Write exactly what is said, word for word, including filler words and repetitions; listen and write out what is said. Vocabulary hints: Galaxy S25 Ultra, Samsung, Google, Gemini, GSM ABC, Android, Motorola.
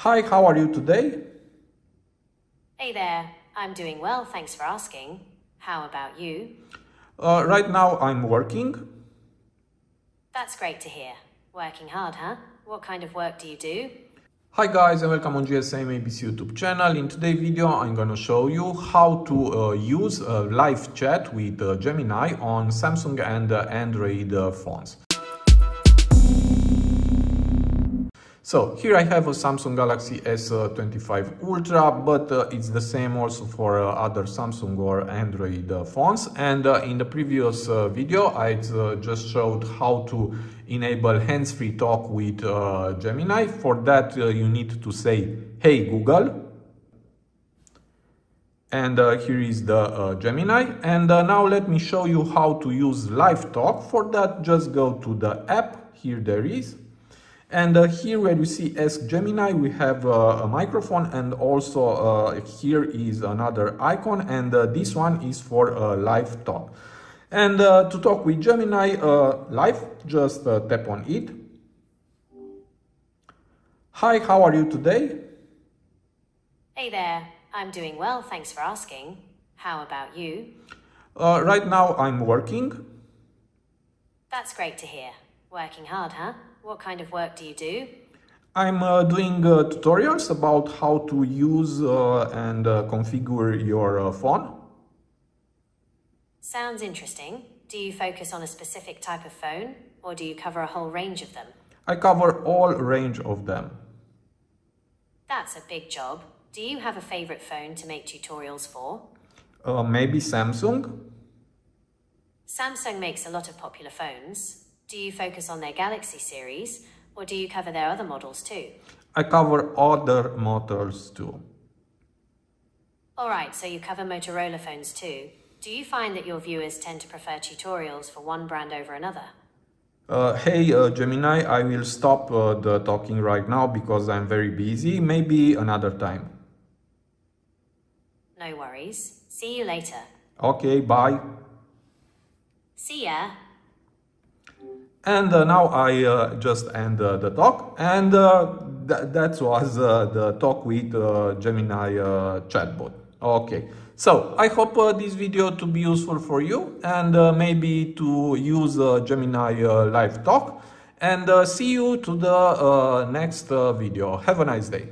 Hi, how are you today? Hey there, I'm doing well, thanks for asking. How about you? Uh, right now I'm working. That's great to hear. Working hard, huh? What kind of work do you do? Hi guys and welcome on G S M A B C YouTube channel. In today's video I'm going to show you how to uh, use uh, live chat with uh, Gemini on Samsung and uh, Android uh, phones. So here I have a Samsung Galaxy S twenty-five Ultra, but uh, it's the same also for uh, other Samsung or Android uh, phones. And uh, in the previous uh, video, I uh, just showed how to enable hands-free talk with uh, Gemini. For that, uh, you need to say, "Hey Google." And uh, here is the uh, Gemini. And uh, now let me show you how to use live talk. For that, just go to the app. Here there is. And uh, here where you see Ask Gemini, we have uh, a microphone, and also uh, here is another icon, and uh, this one is for uh, live talk. And uh, to talk with Gemini uh, live, just uh, tap on it. Hi, how are you today? Hey there, I'm doing well, thanks for asking. How about you? Uh, right now I'm working. That's great to hear. Working hard, huh? What kind of work do you do? I'm uh, doing uh, tutorials about how to use uh, and uh, configure your uh, phone. Sounds interesting. Do you focus on a specific type of phone, or do you cover a whole range of them? I cover all range of them. That's a big job. Do you have a favorite phone to make tutorials for? Uh, maybe Samsung. Samsung makes a lot of popular phones. Do you focus on their Galaxy series, or do you cover their other models too? I cover other models too. Alright, so you cover Motorola phones too. Do you find that your viewers tend to prefer tutorials for one brand over another? Uh, hey uh, Gemini, I will stop uh, the talking right now because I'm very busy. Maybe another time. No worries. See you later. Okay, bye. See ya. And uh, now I uh, just end uh, the talk, and uh, th that was uh, the talk with uh, Gemini uh, chatbot. Okay, so I hope uh, this video to be useful for you, and uh, maybe to use uh, Gemini uh, live talk. And uh, see you to the uh, next uh, video. Have a nice day.